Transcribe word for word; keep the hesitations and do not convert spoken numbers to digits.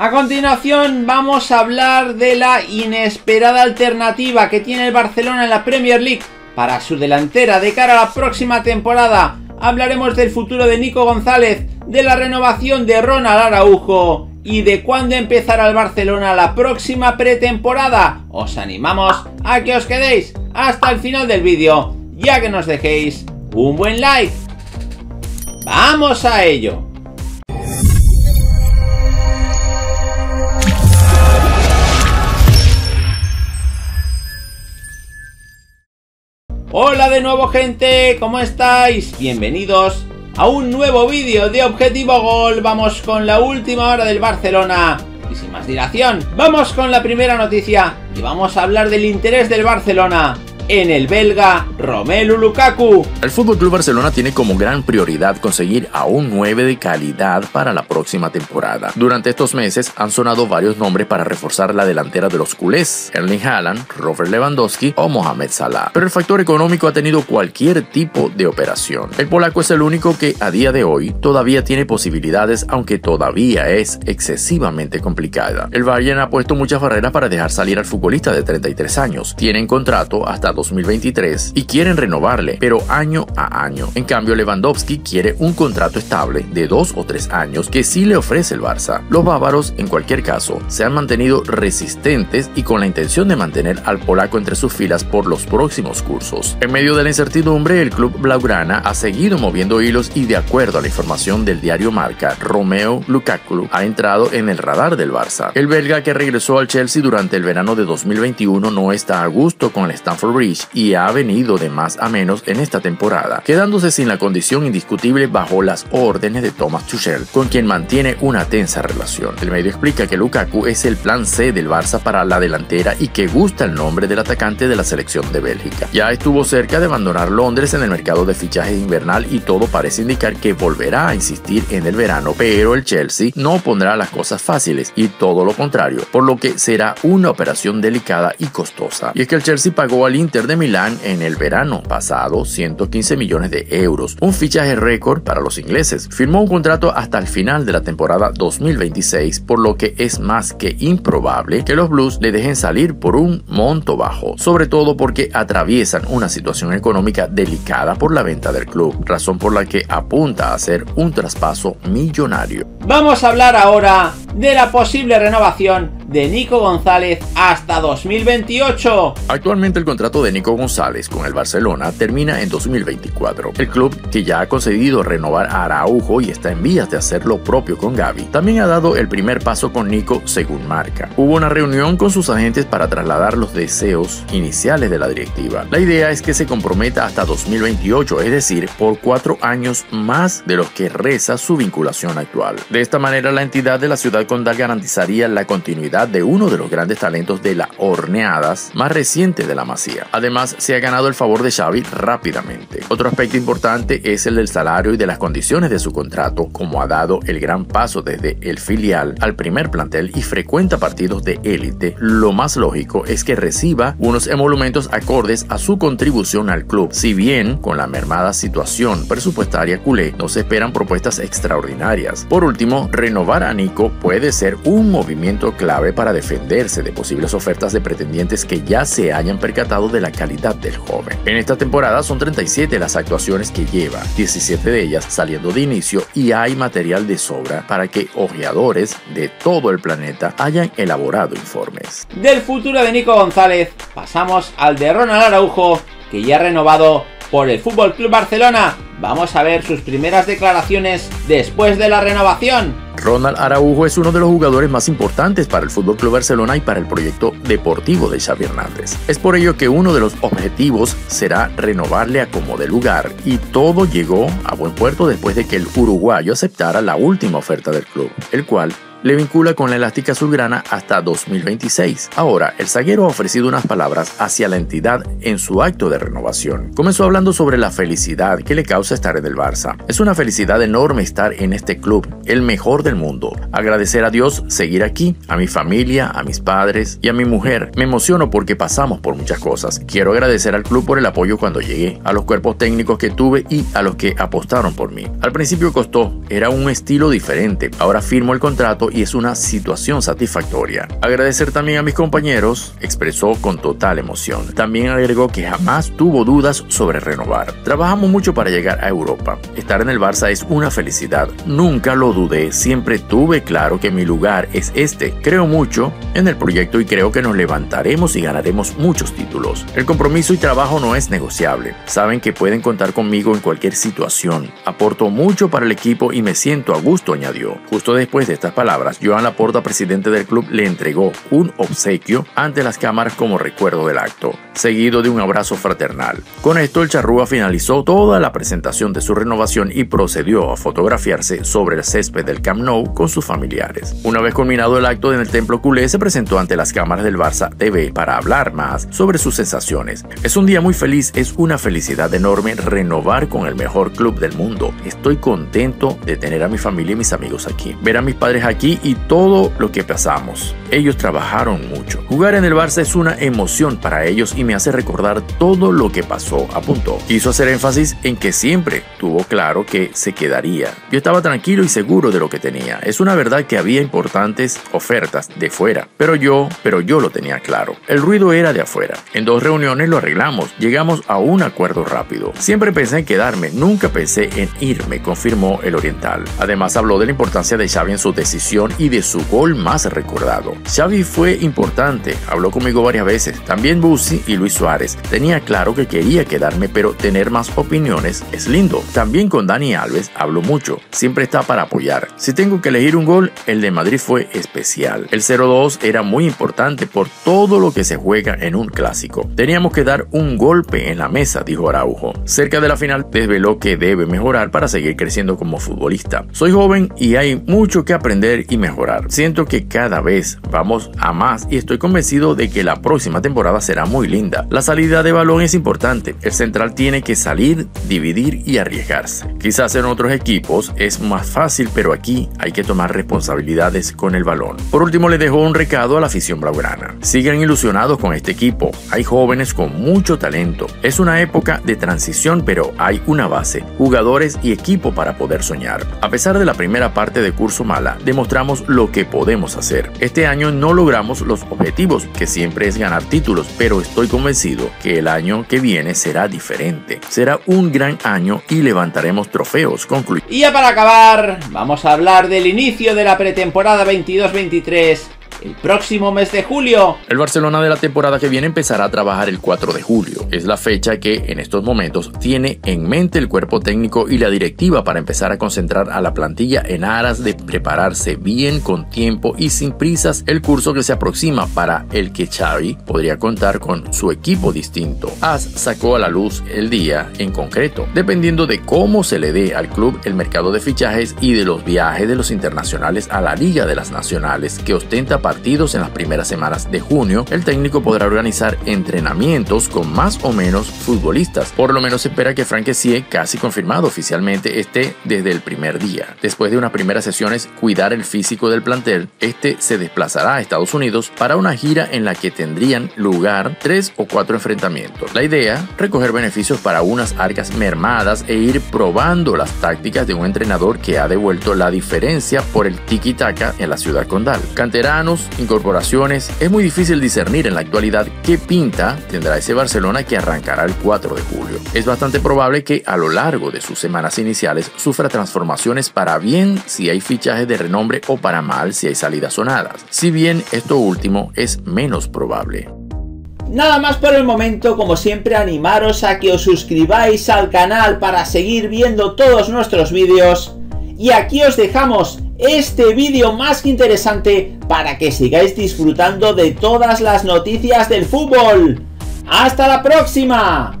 A continuación vamos a hablar de la inesperada alternativa que tiene el Barcelona en la Premier League para su delantera de cara a la próxima temporada. Hablaremos del futuro de Nico González, de la renovación de Ronald Araujo y de cuándo empezará el Barcelona la próxima pretemporada. Os animamos a que os quedéis hasta el final del vídeo, ya que nos dejéis un buen like. ¡Vamos a ello! Hola de nuevo, gente, ¿cómo estáis? Bienvenidos a un nuevo vídeo de Objetivo Gol. Vamos con la última hora del Barcelona y sin más dilación vamos con la primera noticia y vamos a hablar del interés del Barcelona en el belga Romelu Lukaku. El F C Barcelona tiene como gran prioridad conseguir a un nueve de calidad para la próxima temporada. Durante estos meses han sonado varios nombres para reforzar la delantera de los culés: Erling Haaland, Robert Lewandowski o Mohamed Salah. Pero el factor económico ha tenido cualquier tipo de operación. El polaco es el único que a día de hoy todavía tiene posibilidades, aunque todavía es excesivamente complicada. El Bayern ha puesto muchas barreras para dejar salir al futbolista de treinta y tres años. Tienen contrato hasta dos mil veintitrés y quieren renovarle, pero año a año. En cambio, Lewandowski quiere un contrato estable de dos o tres años que sí le ofrece el Barça. Los bávaros, en cualquier caso, se han mantenido resistentes y con la intención de mantener al polaco entre sus filas por los próximos cursos. En medio de la incertidumbre, el club blaugrana ha seguido moviendo hilos y, de acuerdo a la información del diario Marca, Romelu Lukaku ha entrado en el radar del Barça. El belga, que regresó al Chelsea durante el verano de dos mil veintiuno, no está a gusto con el Stamford Bridge y ha venido de más a menos en esta temporada, quedándose sin la condición indiscutible bajo las órdenes de Thomas Tuchel, con quien mantiene una tensa relación. El medio explica que Lukaku es el plan C del Barça para la delantera y que gusta el nombre del atacante de la selección de Bélgica. Ya estuvo cerca de abandonar Londres en el mercado de fichajes invernal y todo parece indicar que volverá a insistir en el verano, pero el Chelsea no pondrá las cosas fáciles y todo lo contrario, por lo que será una operación delicada y costosa. Y es que el Chelsea pagó al Inter de Milán en el verano pasado ciento quince millones de euros, un fichaje récord para los ingleses. Firmó un contrato hasta el final de la temporada dos mil veintiséis, por lo que es más que improbable que los Blues le dejen salir por un monto bajo, sobre todo porque atraviesan una situación económica delicada por la venta del club, razón por la que apunta a hacer un traspaso millonario. Vamos a hablar ahora de la posible renovación de Nico González hasta dos mil veintiocho. Actualmente el contrato de Nico González con el Barcelona termina en dos mil veinticuatro. El club, que ya ha concedido renovar a Araujo y está en vías de hacer lo propio con Gavi, también ha dado el primer paso con Nico, según Marca. Hubo una reunión con sus agentes para trasladar los deseos iniciales de la directiva. La idea es que se comprometa hasta dos mil veintiocho, es decir, por cuatro años más de los que reza su vinculación actual. De esta manera, la entidad de la ciudad condal garantizaría la continuidad de uno de los grandes talentos de la horneadas más reciente de la Masía. Además, se ha ganado el favor de Xavi rápidamente. Otro aspecto importante es el del salario y de las condiciones de su contrato, como ha dado el gran paso desde el filial al primer plantel y frecuenta partidos de élite. Lo más lógico es que reciba unos emolumentos acordes a su contribución al club. Si bien, con la mermada situación presupuestaria culé, no se esperan propuestas extraordinarias. Por último, renovar a Nico puede ser un movimiento clave para defenderse de posibles ofertas de pretendientes que ya se hayan percatado de la calidad del joven. En esta temporada son treinta y siete las actuaciones que lleva, diecisiete de ellas saliendo de inicio, y hay material de sobra para que ojeadores de todo el planeta hayan elaborado informes. Del futuro de Nico González pasamos al de Ronald Araujo, que ya ha renovado por el F C Barcelona. Vamos a ver sus primeras declaraciones después de la renovación. Ronald Araujo es uno de los jugadores más importantes para el F C Barcelona y para el proyecto deportivo de Xavi Hernández. Es por ello que uno de los objetivos será renovarle a como de lugar, y todo llegó a buen puerto después de que el uruguayo aceptara la última oferta del club, el cual le vincula con la elástica azulgrana hasta dos mil veintiséis. Ahora, el zaguero ha ofrecido unas palabras hacia la entidad en su acto de renovación. Comenzó hablando sobre la felicidad que le causa estar en el Barça. Es una felicidad enorme estar en este club, el mejor del mundo. Agradecer a Dios seguir aquí, a mi familia, a mis padres y a mi mujer. Me emociono porque pasamos por muchas cosas. Quiero agradecer al club por el apoyo cuando llegué, a los cuerpos técnicos que tuve y a los que apostaron por mí. Al principio costó, era un estilo diferente. Ahora firmo el contrato esfuerzo y es una situación satisfactoria. Agradecer también a mis compañeros, expresó con total emoción. También agregó que jamás tuvo dudas sobre renovar. Trabajamos mucho para llegar a Europa. Estar en el Barça es una felicidad. Nunca lo dudé, siempre tuve claro que mi lugar es este. Creo mucho en el proyecto y creo que nos levantaremos y ganaremos muchos títulos. El compromiso y trabajo no es negociable. Saben que pueden contar conmigo en cualquier situación. Aporto mucho para el equipo y me siento a gusto, añadió. Justo después de estas palabras, Joan Laporta, presidente del club, le entregó un obsequio ante las cámaras como recuerdo del acto, seguido de un abrazo fraternal. Con esto, el charrúa finalizó toda la presentación de su renovación y procedió a fotografiarse sobre el césped del Camp Nou con sus familiares. Una vez culminado el acto en el templo culé, se presentó ante las cámaras del Barça T V para hablar más sobre sus sensaciones. Es un día muy feliz, es una felicidad enorme renovar con el mejor club del mundo. Estoy contento de tener a mi familia y mis amigos aquí, ver a mis padres aquí y todo lo que pasamos. Ellos trabajaron mucho. Jugar en el Barça es una emoción para ellos y me hace recordar todo lo que pasó, apuntó. Quiso hacer énfasis en que siempre tuvo claro que se quedaría. Yo estaba tranquilo y seguro de lo que tenía. Es una verdad que había importantes ofertas de fuera, pero yo, pero yo lo tenía claro. El ruido era de afuera. En dos reuniones lo arreglamos, llegamos a un acuerdo rápido. Siempre pensé en quedarme, nunca pensé en irme, confirmó el oriental. Además habló de la importancia de Xavi en su decisión y de su gol más recordado. Xavi fue importante, habló conmigo varias veces, también Busi y Luis Suárez. Tenía claro que quería quedarme, pero tener más opiniones es lindo. También con Dani Alves habló mucho, siempre está para apoyar. Si tengo que elegir un gol, el de Madrid fue especial. El cero dos era muy importante por todo lo que se juega en un clásico. Teníamos que dar un golpe en la mesa, dijo Araujo. Cerca de la final desveló que debe mejorar para seguir creciendo como futbolista. Soy joven y hay mucho que aprender y mejorar. Siento que cada vez vamos a más y estoy convencido de que la próxima temporada será muy linda. La salida de balón es importante. El central tiene que salir, dividir y arriesgarse. Quizás en otros equipos es más fácil, pero aquí hay que tomar responsabilidades con el balón. Por último, le dejó un recado a la afición blaugrana. Sigan ilusionados con este equipo. Hay jóvenes con mucho talento. Es una época de transición, pero hay una base, jugadores y equipo para poder soñar. A pesar de la primera parte de curso mala, demostramos lo que podemos hacer. Este año no logramos los objetivos, que siempre es ganar títulos, pero estoy convencido que el año que viene será diferente. Será un gran año y levantaremos trofeos, concluyó. Y ya para acabar, vamos a hablar del inicio de la pretemporada veintidós veintitrés. El próximo mes de julio. El Barcelona de la temporada que viene empezará a trabajar el cuatro de julio. Es la fecha que en estos momentos tiene en mente el cuerpo técnico y la directiva para empezar a concentrar a la plantilla en aras de prepararse bien, con tiempo y sin prisas, el curso que se aproxima, para el que Xavi podría contar con su equipo distinto. A S sacó a la luz el día en concreto. Dependiendo de cómo se le dé al club el mercado de fichajes y de los viajes de los internacionales a la Liga de las Nacionales, que ostenta para partidos en las primeras semanas de junio, el técnico podrá organizar entrenamientos con más o menos futbolistas. Por lo menos se espera que Franquesí, casi confirmado oficialmente, esté desde el primer día. Después de unas primeras sesiones, cuidar el físico del plantel, este se desplazará a Estados Unidos para una gira en la que tendrían lugar tres o cuatro enfrentamientos. La idea, recoger beneficios para unas arcas mermadas e ir probando las tácticas de un entrenador que ha devuelto la diferencia por el tiki-taka en la ciudad condal. Canteranos, incorporaciones, es muy difícil discernir en la actualidad qué pinta tendrá ese Barcelona que arrancará el cuatro de julio. Es bastante probable que a lo largo de sus semanas iniciales sufra transformaciones, para bien si hay fichajes de renombre o para mal si hay salidas sonadas, si bien esto último es menos probable. Nada más por el momento. Como siempre, animaros a que os suscribáis al canal para seguir viendo todos nuestros vídeos, y aquí os dejamos este vídeo más que interesante para que sigáis disfrutando de todas las noticias del fútbol. ¡Hasta la próxima!